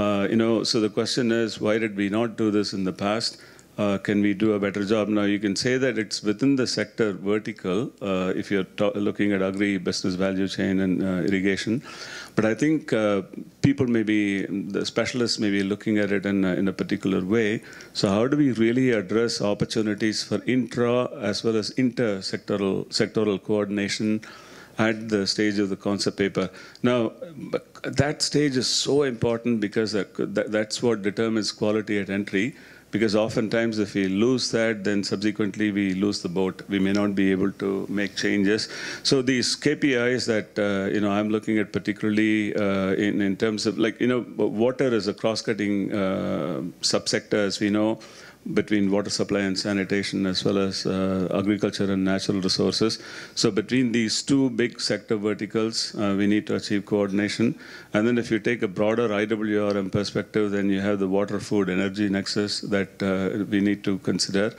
Uh, you know, so the question is, why did we not do this in the past? Uh, can we do a better job? Now, you can say that it's within the sector vertical, uh, if you're looking at agri-business value chain and uh, irrigation. But I think uh, people may be, the specialists may be looking at it in a, in a particular way. So how do we really address opportunities for intra as well as inter-sectoral sectoral coordination at the stage of the concept paper? Now, that stage is so important because that, that's what determines quality at entry. because oftentimes if we lose that, then subsequently we lose the boat. We may not be able to make changes. So these K P Is that uh, you know I'm looking at, particularly uh, in in terms of, like, you know water is a cross-cutting uh, subsector, as we know, between water supply and sanitation, as well as uh, agriculture and natural resources. So between these two big sector verticals, uh, we need to achieve coordination. And then if you take a broader I W R M perspective, then you have the water, food, energy nexus that uh, we need to consider.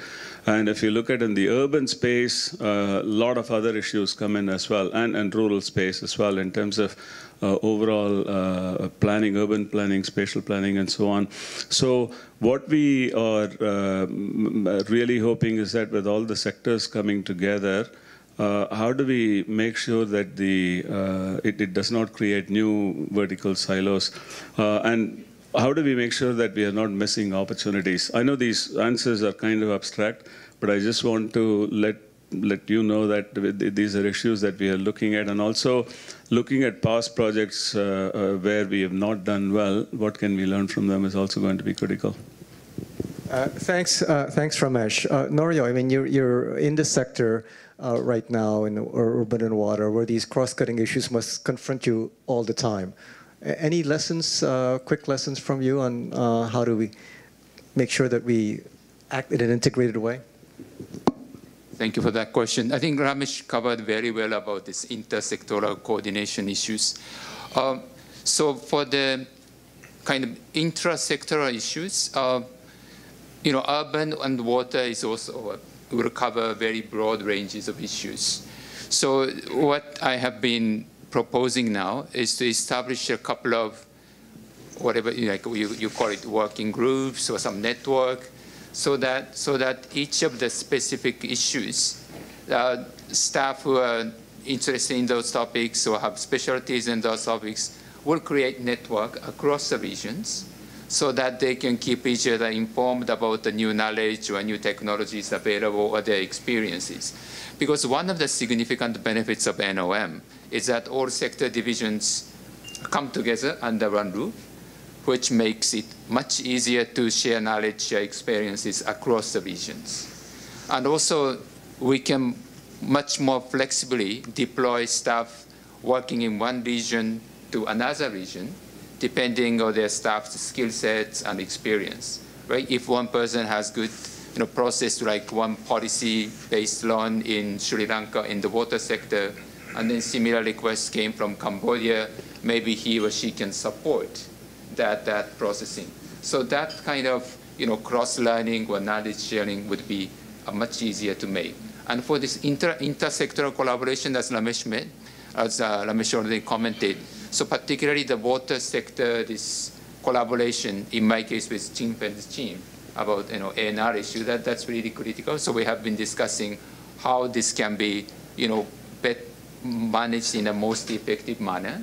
And if you look at in the urban space, a uh, lot of other issues come in as well, and, and rural space as well, in terms of Uh, overall uh, planning, urban planning, spatial planning, and so on. So what we are uh, really hoping is that with all the sectors coming together, uh, how do we make sure that the uh, it, it does not create new vertical silos? Uh, and how do we make sure that we are not missing opportunities? I know these answers are kind of abstract, but I just want to let let you know that these are issues that we are looking at, and also looking at past projects uh, uh, where we have not done well. What can we learn from them is also going to be critical. Uh, thanks, uh, thanks, Ramesh. Uh, Norio, I mean, you're, you're in this sector uh, right now, in urban and water, where these cross-cutting issues must confront you all the time. Any lessons, uh, quick lessons from you on uh, how do we make sure that we act in an integrated way? Thank you for that question. I think Ramesh covered very well about this intersectoral coordination issues. Um, so for the kind of intrasectoral issues, uh, you know, urban and water is also, will cover very broad ranges of issues. So what I have been proposing now is to establish a couple of, whatever, you know, like you, you call it working groups or some network, So that, so that each of the specific issues, uh, staff who are interested in those topics or have specialties in those topics will create network across the regions so that they can keep each other informed about the new knowledge or new technologies available or their experiences. Because one of the significant benefits of N O M is that all sector divisions come together under one roof, which makes it much easier to share knowledge, share experiences across the regions. And also, we can much more flexibly deploy staff working in one region to another region, depending on their staff's skill sets and experience. Right? If one person has good you know, process, like one policy-based loan in Sri Lanka in the water sector, and then similar requests came from Cambodia, maybe he or she can support That, that processing. So that kind of you know, cross-learning or knowledge sharing would be uh, much easier to make. And for this inter intersectoral collaboration, as Ramesh made, as uh, Ramesh already commented, so particularly the water sector, this collaboration, in my case with Chimp and Chimp, about you know, A N R issue, that, that's really critical. So we have been discussing how this can be you know, managed in a most effective manner,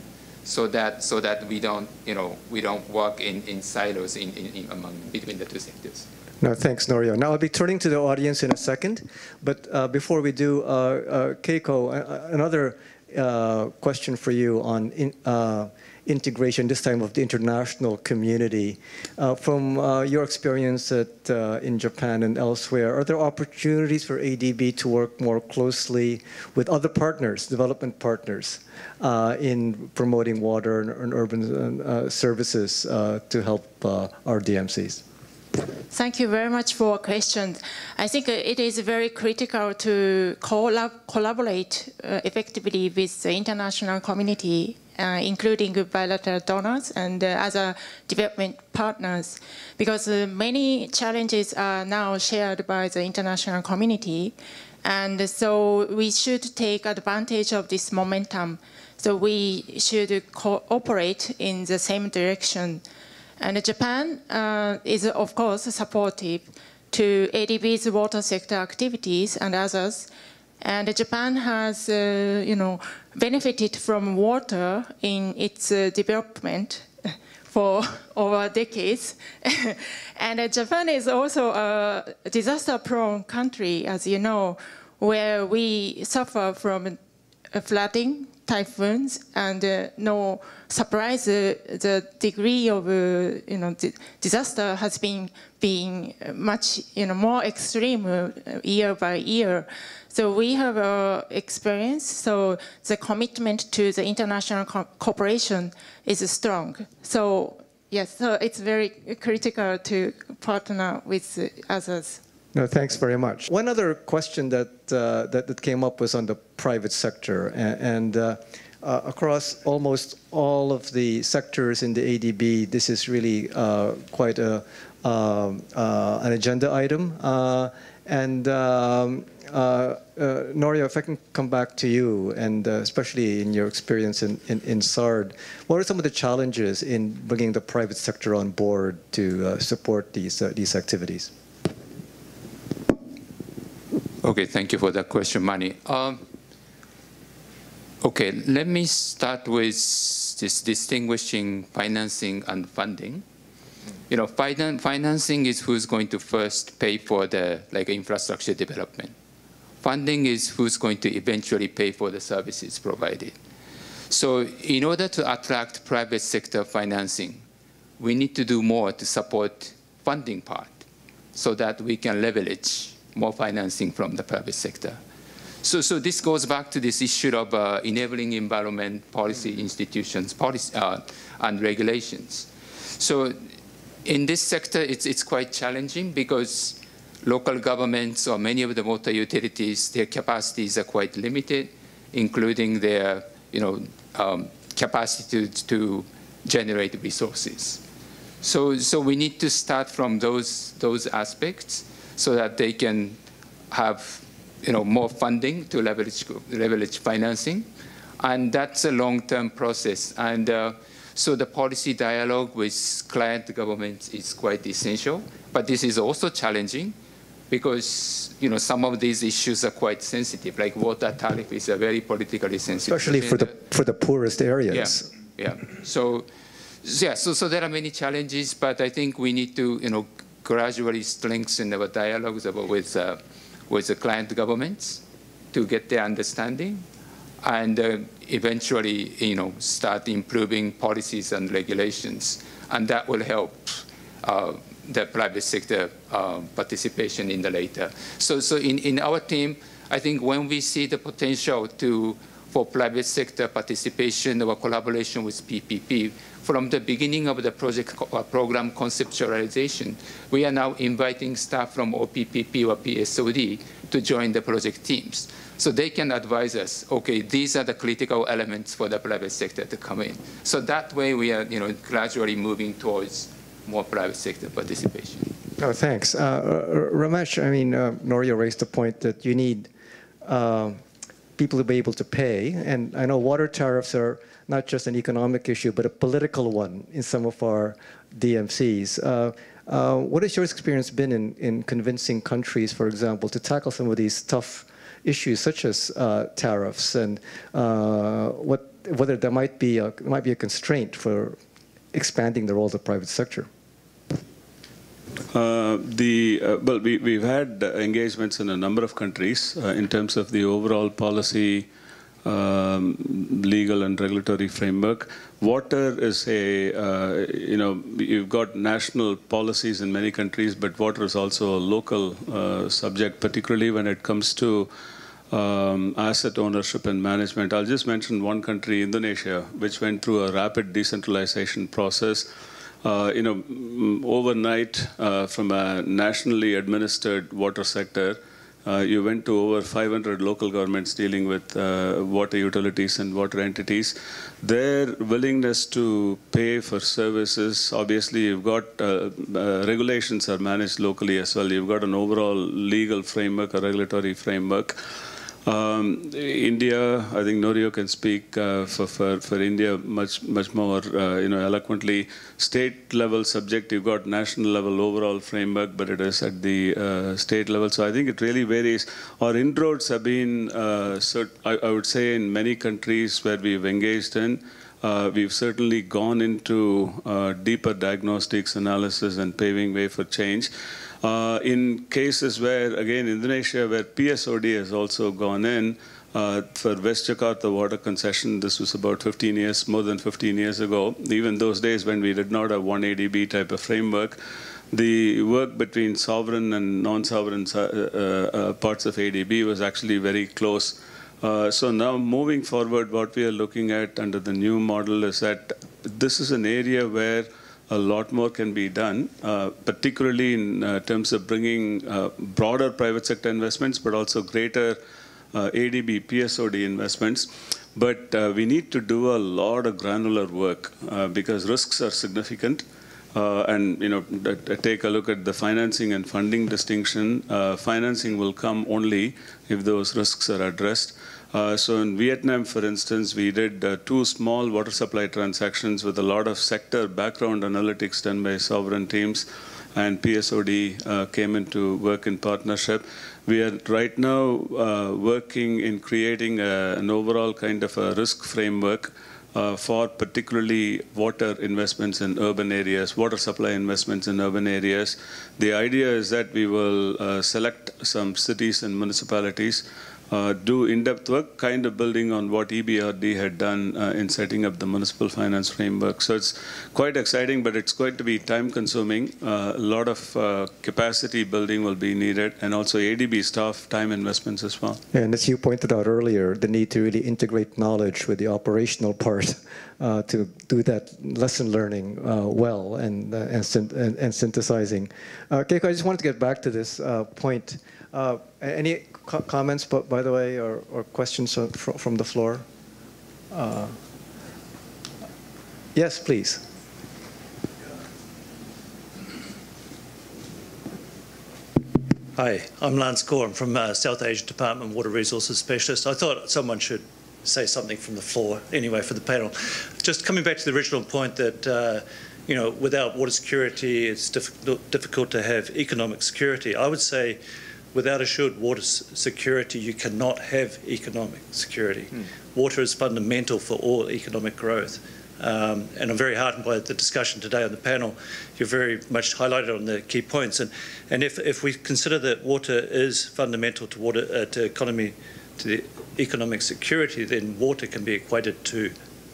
so that so that we don't you know we don't work in, in silos in, in, in among between the two sectors. No, thanks, Norio. Now I'll be turning to the audience in a second, but uh, before we do, uh, uh, Keiko, uh, another uh, question for you on in, uh, integration, this time of the international community. Uh, from uh, your experience at, uh, in Japan and elsewhere, are there opportunities for A D B to work more closely with other partners, development partners, uh, in promoting water and, and urban uh, services uh, to help uh, our D M Cs? Thank you very much for your question. I think it is very critical to collab collaborate uh, effectively with the international community, Uh, including bilateral donors and uh, other development partners, because uh, many challenges are now shared by the international community, and so we should take advantage of this momentum. So we should cooperate in the same direction. And Japan uh, is, of course, supportive to A D B's water sector activities and others. And Japan has, uh, you know, benefited from water in its uh, development for over decades. And uh, Japan is also a disaster-prone country, as you know, where we suffer from uh, flooding, typhoons, and uh, no surprise, uh, the degree of uh, you know di disaster has been being much you know more extreme uh, year by year. So we have uh, experience. So the commitment to the international co cooperation is strong. So yes, so it's very critical to partner with others. No, thanks very much. One other question that uh, that, that came up was on the private sector, and, and uh, uh, across almost all of the sectors in the A D B, this is really uh, quite a um, uh, an agenda item. Uh, and um, uh, uh, Norio, if I can come back to you, and uh, especially in your experience in, in, in S A R D, what are some of the challenges in bringing the private sector on board to uh, support these uh, these activities? Okay, thank you for that question, Manny. Um, okay, let me start with this distinguishing financing and funding. You know, fin financing is who's going to first pay for the like infrastructure development. Funding is who's going to eventually pay for the services provided. So in order to attract private sector financing, we need to do more to support funding part so that we can leverage more financing from the private sector. So, so this goes back to this issue of uh, enabling environment policy institutions policy, uh, and regulations. So in this sector, it's, it's quite challenging because local governments or many of the water utilities, their capacities are quite limited, including their you know, um, capacity to, to generate resources. So, so we need to start from those, those aspects, so that they can have you know, more funding to leverage, leverage financing. And that's a long-term process. And uh, so the policy dialogue with client governments is quite essential. But this is also challenging because you know, some of these issues are quite sensitive, like water tariff is a very politically sensitive. Especially for the, for the poorest areas. Yeah, yeah. So, yeah so, so there are many challenges, but I think we need to you know, gradually strengthen our dialogues about with, uh, with the client governments to get their understanding and uh, eventually you know, start improving policies and regulations. And that will help uh, the private sector uh, participation in the later. So, so in, in our team, I think when we see the potential to, for private sector participation or collaboration with P P P, from the beginning of the project uh, program conceptualization, we are now inviting staff from O P P P or P S O D to join the project teams. So they can advise us, okay, these are the critical elements for the private sector to come in. So that way we are you know, gradually moving towards more private sector participation. Oh, thanks. Uh, Ramesh, I mean, uh, Norio raised the point that you need uh, people to be able to pay. And I know water tariffs are not just an economic issue, but a political one in some of our D M Cs. Uh, uh, what has your experience been in, in convincing countries, for example, to tackle some of these tough issues, such as uh, tariffs, and uh, what, whether there might be, a, might be a constraint for expanding the role of the private sector? Uh, the, uh, well, we, we've had engagements in a number of countries uh, in terms of the overall policy, Um, legal and regulatory framework. Water is a, uh, you know, you've got national policies in many countries, but water is also a local uh, subject, particularly when it comes to um, asset ownership and management. I'll just mention one country, Indonesia, which went through a rapid decentralization process. Uh, you know, overnight uh, from a nationally administered water sector, Uh, you went to over five hundred local governments dealing with uh, water utilities and water entities. Their willingness to pay for services, obviously you've got uh, uh, regulations are managed locally as well. You've got an overall legal framework, a regulatory framework. Um, India, I think Norio can speak uh, for, for, for India much much more uh, you know, eloquently. State level subject, you've got national level overall framework, but it is at the uh, state level. So I think it really varies. Our inroads have been, uh, cert I, I would say, in many countries where we've engaged in, uh, we've certainly gone into uh, deeper diagnostics, analysis, and paving way for change. Uh, in cases where, again, Indonesia, where P S O D has also gone in, Uh, for West Jakarta water concession, this was about fifteen years, more than fifteen years ago. Even those days when we did not have one A D B type of framework, the work between sovereign and non-sovereign uh, uh, parts of A D B was actually very close. Uh, so now moving forward, what we are looking at under the new model is that this is an area where a lot more can be done, uh, particularly in uh, terms of bringing uh, broader private sector investments, but also greater uh, A D B, P S O D investments. But uh, we need to do a lot of granular work uh, because risks are significant. Uh, and you know, take a look at the financing and funding distinction. Uh, financing will come only if those risks are addressed. Uh, so in Vietnam, for instance, we did uh, two small water supply transactions with a lot of sector background analytics done by sovereign teams, and P S O D uh, came into work in partnership. We are right now uh, working in creating a, an overall kind of a risk framework Uh, for particularly water investments in urban areas, water supply investments in urban areas. The idea is that we will uh, select some cities and municipalities, uh, do in-depth work, kind of building on what E B R D had done uh, in setting up the municipal finance framework. So it's quite exciting, but it's going to be time-consuming. Uh, a lot of uh, capacity building will be needed, and also A D B staff time investments as well. And as you pointed out earlier, the need to really integrate knowledge with the operational part. Uh, to do that lesson learning uh, well and, uh, and, synth and, and synthesizing. Uh, Keiko, I just wanted to get back to this uh, point. Uh, any co comments, but by the way, or, or questions fr from the floor? Uh, yes, please. Hi, I'm Lance Korn from uh, South Asian Department, Water Resources Specialist. I thought someone should say something from the floor, anyway, for the panel. Just coming back to the original point that, uh, you know, without water security, it's diff difficult to have economic security. I would say without assured water security, you cannot have economic security. Mm. Water is fundamental for all economic growth. Um, and I'm very heartened by the discussion today on the panel. You're very much highlighted on the key points. And, and if, if we consider that water is fundamental to, water, uh, to economy, to the economic security, then water can be equated to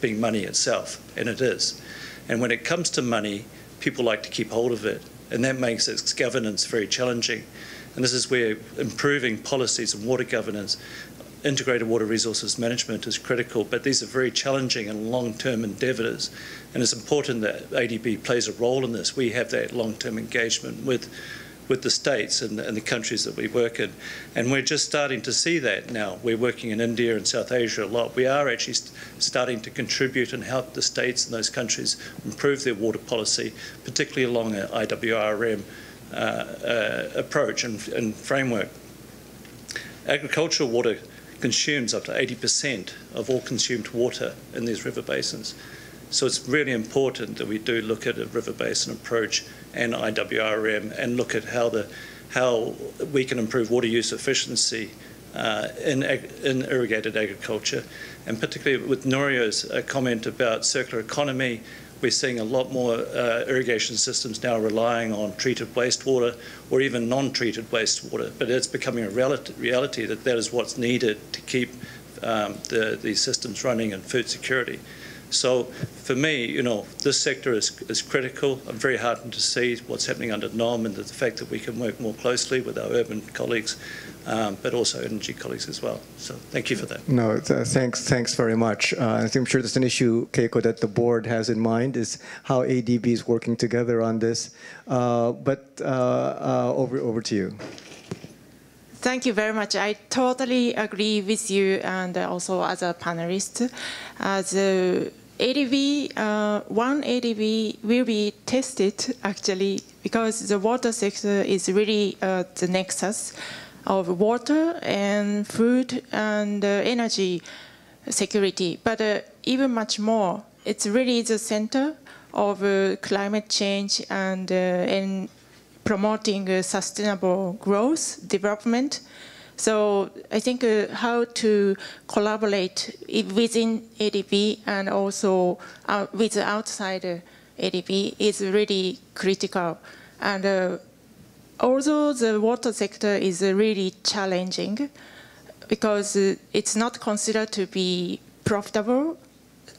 being money itself, and it is. And when it comes to money, people like to keep hold of it, and that makes its governance very challenging. And this is where improving policies and water governance, integrated water resources management is critical, but these are very challenging and long-term endeavours, and it's important that A D B plays a role in this. We have that long-term engagement with with the states and the, and the countries that we work in. And we're just starting to see that now. We're working in India and South Asia a lot. We are actually st starting to contribute and help the states and those countries improve their water policy, particularly along an I W R M uh, uh, approach and, and framework. Agricultural water consumes up to eighty percent of all consumed water in these river basins. So it's really important that we do look at a river basin approach and I W R M and look at how the how we can improve water use efficiency uh, in, ag in irrigated agriculture. And particularly with Norio's uh, comment about circular economy, we're seeing a lot more uh, irrigation systems now relying on treated wastewater or even non-treated wastewater. But it's becoming a reality that that is what's needed to keep um, the, the systems running and food security. So for me, you know, this sector is, is critical. I'm very heartened to see what's happening under N O M and the fact that we can work more closely with our urban colleagues, um, but also energy colleagues as well. So thank you for that. No, uh, thanks, thanks very much. Uh, I'm sure there's an issue, Keiko, that the board has in mind is how A D B is working together on this. Uh, but uh, uh, over, over to you. Thank you very much. I totally agree with you and also as a panelist. As a A D B, uh, one A D B will be tested actually because the water sector is really uh, the nexus of water and food and uh, energy security. But uh, even much more, it's really the center of uh, climate change and, uh, and promoting uh, sustainable growth, development. So I think uh, how to collaborate within A D B and also uh, with the outside uh, A D B is really critical. And uh, although the water sector is uh, really challenging, because it's not considered to be profitable,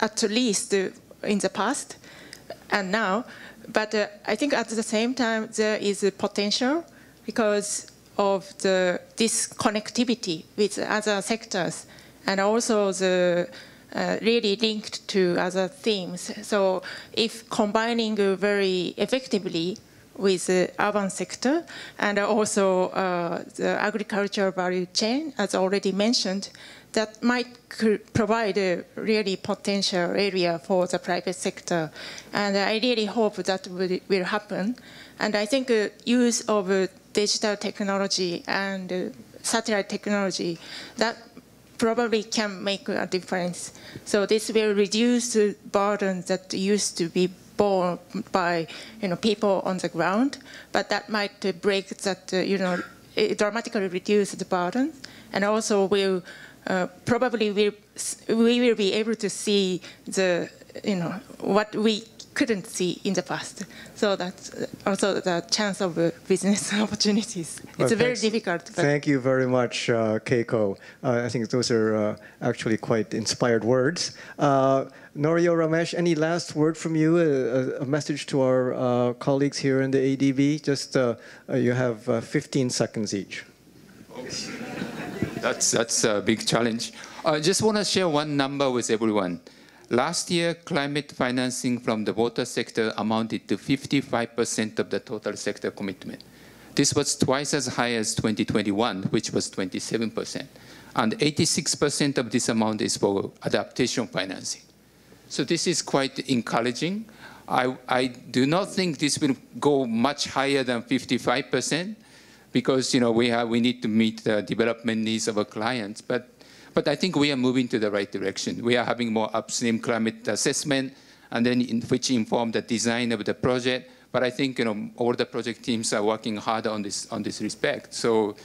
at least in the past and now. But uh, I think at the same time, there is a potential because of the, this connectivity with other sectors and also the uh, really linked to other themes. So if combining very effectively with the urban sector and also uh, the agricultural value chain, as already mentioned, that might provide a really potential area for the private sector. And I really hope that will, will happen. And I think uh, use of uh, digital technology and uh, satellite technology, that probably can make a difference. So this will reduce the burden that used to be borne by, you know, people on the ground, but that might uh, break that, uh, you know, it dramatically reduce the burden, and also will uh, probably will we will be able to see the, you know, what we couldn't see in the past. So that's also the chance of uh, business opportunities. Well, it's very difficult. But thank you very much, uh, Keiko. Uh, I think those are uh, actually quite inspired words. Uh, Norio, Ramesh, any last word from you, a, a message to our uh, colleagues here in the A D B? Just uh, you have uh, fifteen seconds each. Oops. That's, that's a big challenge. I just want to share one number with everyone. Last year, climate financing from the water sector amounted to fifty-five percent of the total sector commitment. This was twice as high as twenty twenty-one, which was twenty-seven percent. And eighty-six percent of this amount is for adaptation financing. So this is quite encouraging. I, I do not think this will go much higher than fifty-five percent because, you know, we, have, we need to meet the development needs of our clients. But But I think we are moving to the right direction. We are having more upstream climate assessment, and then in which inform the design of the project. But I think, you know, all the project teams are working hard on this on this respect. So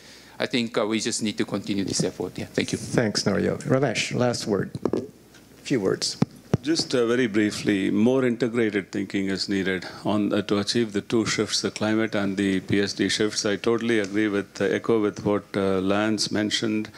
I think uh, we just need to continue this effort. Yeah, thank you. Thanks, Norio. Ramesh, last word, a few words. Just uh, very briefly, more integrated thinking is needed on uh, to achieve the two shifts, the climate and the P S D shifts. I totally agree with, uh, echo with what uh, Lance mentioned.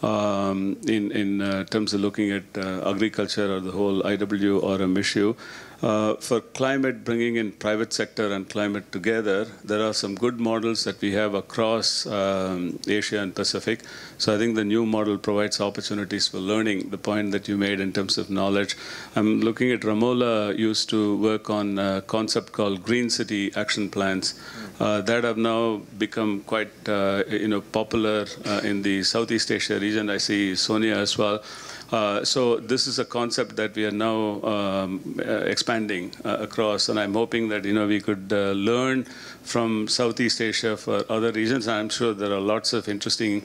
Um, in in uh, terms of looking at uh, agriculture or the whole I W R M issue. Uh, for climate, bringing in private sector and climate together, there are some good models that we have across um, Asia and Pacific. So I think the new model provides opportunities for learning, the point that you made in terms of knowledge. I'm looking at Ramola used to work on a concept called Green City Action Plans. Uh, that have now become quite uh, you know, popular uh, in the Southeast Asia region. I see Sonia as well. Uh, so this is a concept that we are now um, uh, expanding uh, across, and I'm hoping that, you know, we could uh, learn from Southeast Asia for other regions. And I'm sure there are lots of interesting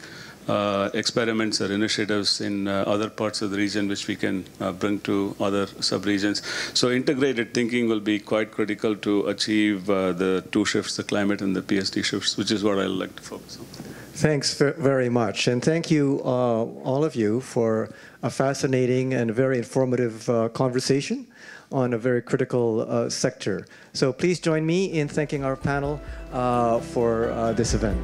uh, experiments or initiatives in uh, other parts of the region which we can uh, bring to other sub-regions. So integrated thinking will be quite critical to achieve uh, the two shifts, the climate and the P S D shifts, which is what I like to focus on. Thanks very much, and thank you uh, all of you for a fascinating and very informative uh, conversation on a very critical uh, sector. So please join me in thanking our panel uh, for uh, this event.